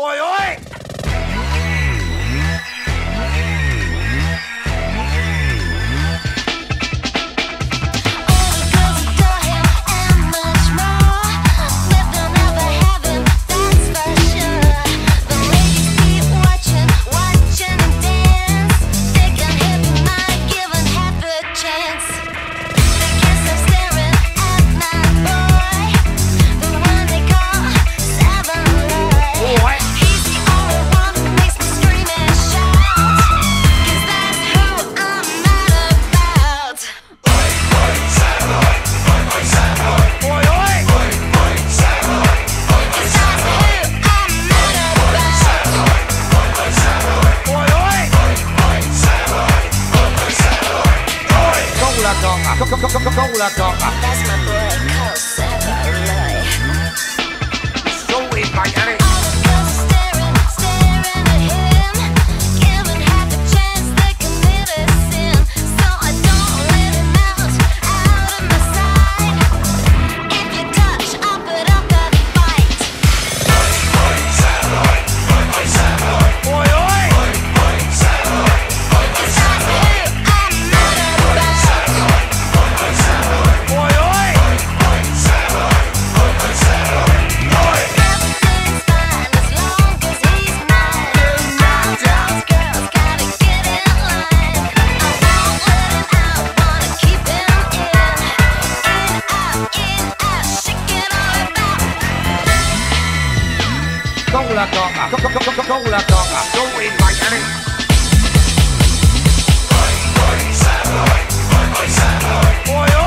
Oi, oi! That's my boy, Cole Savoy. So is my daddy. All the girls are staring at him, giving half a chance they committed sin. So I don't let him out of my sight. If you touch, I'll put up that fight. Boy, boy, Savoy. Boy, boy, Savoy. Boy, boy, boy, Savoy. Boy, boy, Savoy. Go in my alley. Boy, boy, Savoy. Boy, boy, Savoy. Boy,